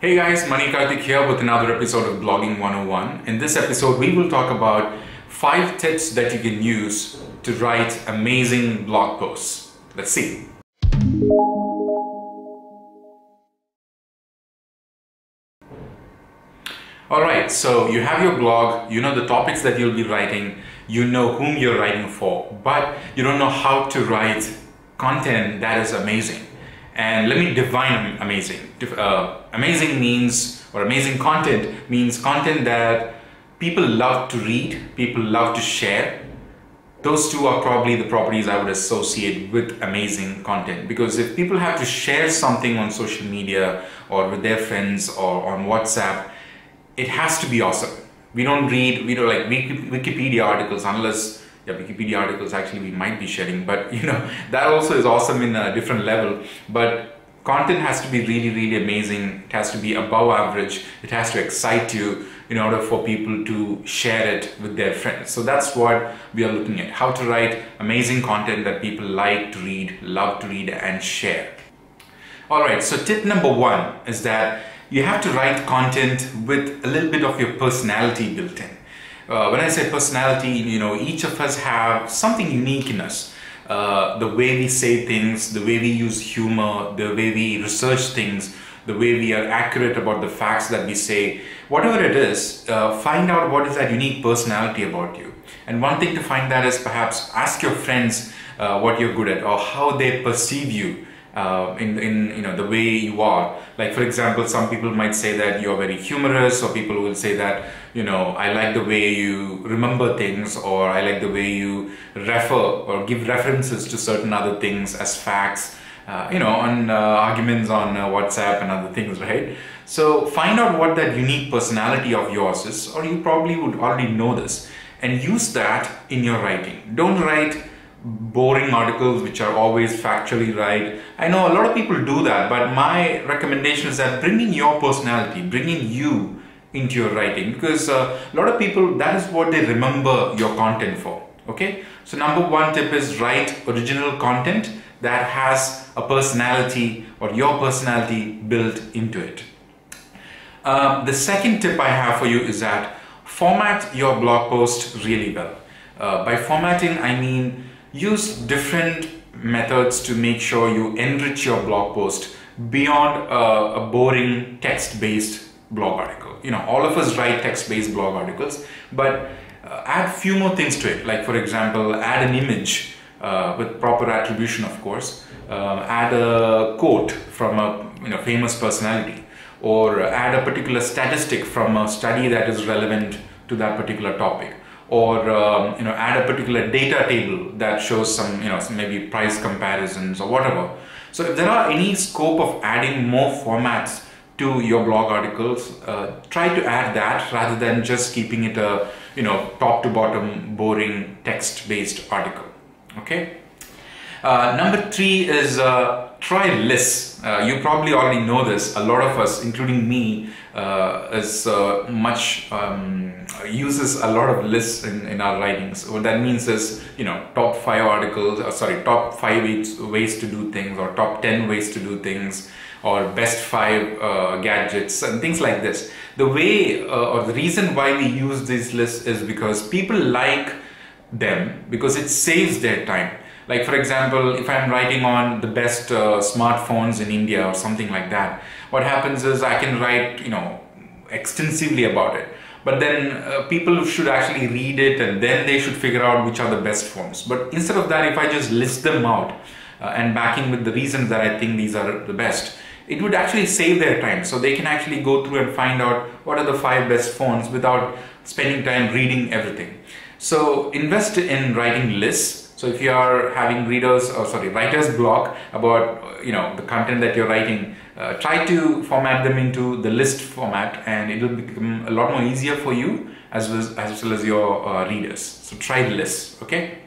Hey guys, Mani Karthik here with another episode of Blogging 101. In this episode, we will talk about 5 tips that you can use to write amazing blog posts. Let's see. Alright, so you have your blog, you know the topics that you'll be writing, you know whom you're writing for, but you don't know how to write content that is amazing. And let me define amazing. Amazing means, or amazing content means content that people love to read, people love to share. Those two are probably the properties I would associate with amazing content, because if people have to share something on social media or with their friends or on WhatsApp, it has to be awesome. We don't like Wikipedia articles unless Wikipedia articles actually we might be sharing, but you know, that also is awesome in a different level. But content has to be really, really amazing. It has to be above average. It has to excite you in order for people to share it with their friends. So that's what we are looking at, how to write amazing content that people like to read, love to read and share. All right, so tip number 1 is that you have to write content with a little bit of your personality built in. When I say personality, you know, each of us have something unique in us. The way we say things, the way we use humor, the way we research things, the way we are accurate about the facts that we say, whatever it is, find out what is that unique personality about you. And one thing to find that is perhaps ask your friends what you're good at or how they perceive you. In you know, the way you are. Like, for example, some people might say that you're very humorous, or people will say that, you know, I like the way you remember things, or I like the way you refer or give references to certain other things as facts, you know, on arguments on WhatsApp and other things, right? So find out what that unique personality of yours is, or you probably would already know this, and use that in your writing. Don't write boring articles which are always factually right. I know a lot of people do that, but my recommendation is that bring in your personality, bring in you into your writing, because a lot of people, that is what they remember your content for. Okay, so number 1 tip is write original content that has a personality or your personality built into it. The second tip I have for you is that format your blog post really well. By formatting, I mean use different methods to make sure you enrich your blog post beyond a boring text-based blog article. You know, all of us write text-based blog articles, but add few more things to it. Like, for example, add an image with proper attribution, of course. Add a quote from a, you know, famous personality, or add a particular statistic from a study that is relevant to that particular topic. Or you know, add a particular data table that shows some, you know, maybe price comparisons or whatever. So if there are any scope of adding more formats to your blog articles, try to add that rather than just keeping it a, you know, top to bottom boring text-based article. Okay. Number 3 is try lists. You probably already know this. A lot of us, including me, uses a lot of lists in our writings. What that means is, you know, top 5 ways to do things, or top 10 ways to do things, or best 5 gadgets and things like this. The way or the reason why we use these lists is because people like them, because it saves their time. Like, for example, if I'm writing on the best smartphones in India or something like that, what happens is I can write, you know, extensively about it. But then people should actually read it, and then they should figure out which are the best phones. But instead of that, if I just list them out and backing with the reasons that I think these are the best, it would actually save their time. So they can actually go through and find out what are the 5 best phones without spending time reading everything. So invest in writing lists. So if you are having writer's block about, you know, the content that you're writing, try to format them into the list format, and it will become a lot more easier for you as well as your readers. So try lists, okay?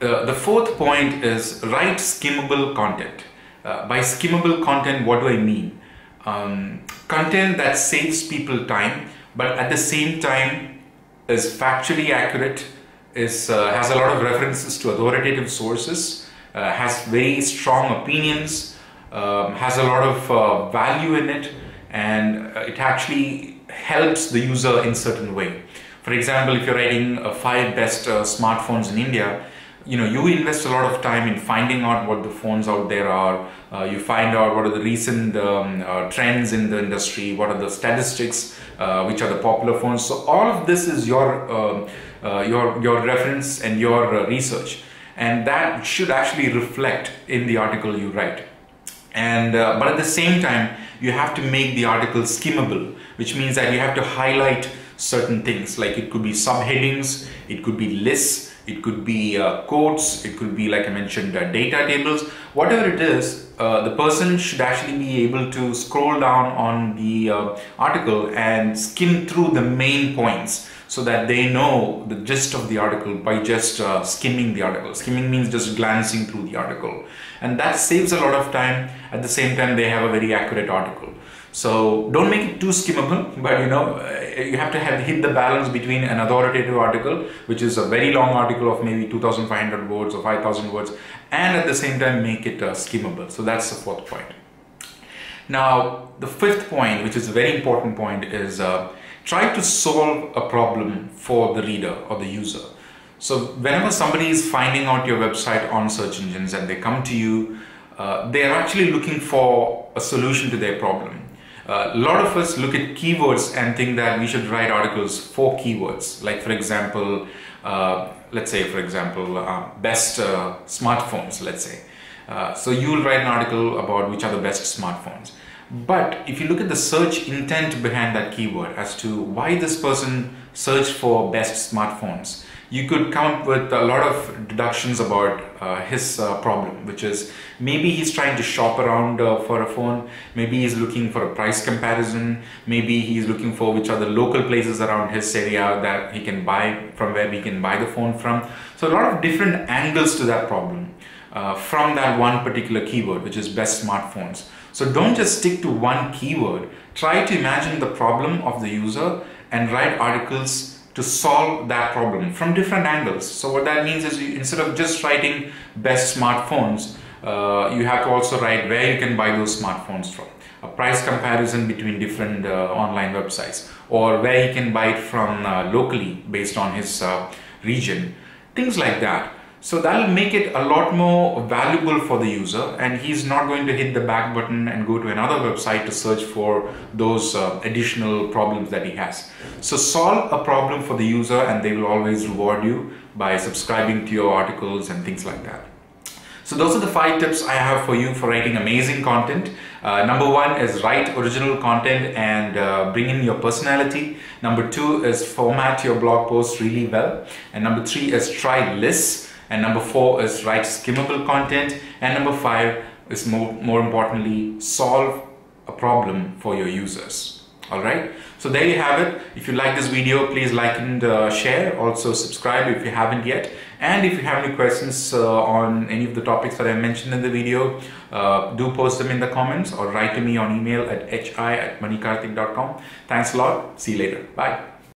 The 4th point is write skimmable content. By skimmable content, what do I mean? Content that saves people time, but at the same time is factually accurate, has a lot of references to authoritative sources, has very strong opinions, has a lot of value in it, and it actually helps the user in certain way. For example, if you're writing 5 best smartphones in India, you invest a lot of time in finding out what the phones out there are. You find out what are the recent trends in the industry, what are the statistics, which are the popular phones. So all of this is your reference and your research, and that should actually reflect in the article you write. And but at the same time, you have to make the article skimmable, which means that you have to highlight certain things. Like it could be subheadings, it could be lists, it could be quotes, it could be, like I mentioned, data tables. Whatever it is, the person should actually be able to scroll down on the article and skim through the main points so that they know the gist of the article by just skimming the article. Skimming means just glancing through the article, and that saves a lot of time. At the same time, they have a very accurate article. So don't make it too skimmable, but you have to hit the balance between an authoritative article, which is a very long article of maybe 2,500 words or 5,000 words, and at the same time make it skimmable. So that's the fourth point. Now, the fifth point, which is a very important point, is try to solve a problem for the reader or the user. So whenever somebody is finding out your website on search engines and they come to you, they are actually looking for a solution to their problem. A lot of us look at keywords and think that we should write articles for keywords. Like, for example, let's say, for example, best smartphones, let's say. So you will write an article about which are the best smartphones. But if you look at the search intent behind that keyword as to why this person searched for best smartphones, you could come up with a lot of deductions about his problem, which is maybe he's trying to shop around for a phone, maybe he's looking for a price comparison, maybe he's looking for which are the local places around his area that he can buy, from where he can buy the phone from. So a lot of different angles to that problem from that one particular keyword, which is best smartphones. So don't just stick to one keyword, try to imagine the problem of the user and write articles to solve that problem from different angles. So what that means is, instead of just writing best smartphones, you have to also write where you can buy those smartphones from, a price comparison between different online websites, or where he can buy it from locally based on his region, things like that. So that'll make it a lot more valuable for the user, and he's not going to hit the back button and go to another website to search for those additional problems that he has. So solve a problem for the user, and they will always reward you by subscribing to your articles and things like that. So those are the 5 tips I have for you for writing amazing content. Number 1 is write original content and bring in your personality. Number 2 is format your blog posts really well. And number 3 is try lists. And number 4 is write skimmable content. And number 5 is more importantly, solve a problem for your users. All right. So there you have it. If you like this video, please like and share. Also subscribe if you haven't yet. And if you have any questions on any of the topics that I mentioned in the video, do post them in the comments or write to me on email at hi@manikarthik.com. Thanks a lot. See you later. Bye.